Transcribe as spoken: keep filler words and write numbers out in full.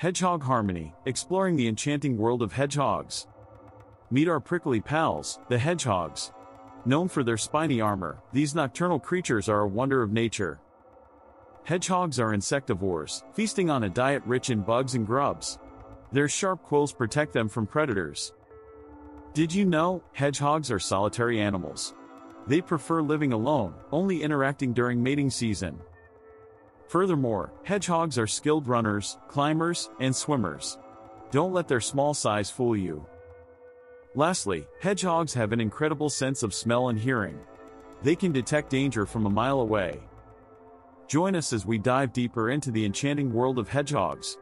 Hedgehog Harmony, exploring the enchanting world of hedgehogs. Meet our prickly pals, the hedgehogs. Known for their spiny armor, these nocturnal creatures are a wonder of nature. Hedgehogs are insectivores, feasting on a diet rich in bugs and grubs. Their sharp quills protect them from predators. Did you know, hedgehogs are solitary animals? They prefer living alone, only interacting during mating season. Furthermore, hedgehogs are skilled runners, climbers, and swimmers. Don't let their small size fool you. Lastly, hedgehogs have an incredible sense of smell and hearing. They can detect danger from a mile away. Join us as we dive deeper into the enchanting world of hedgehogs.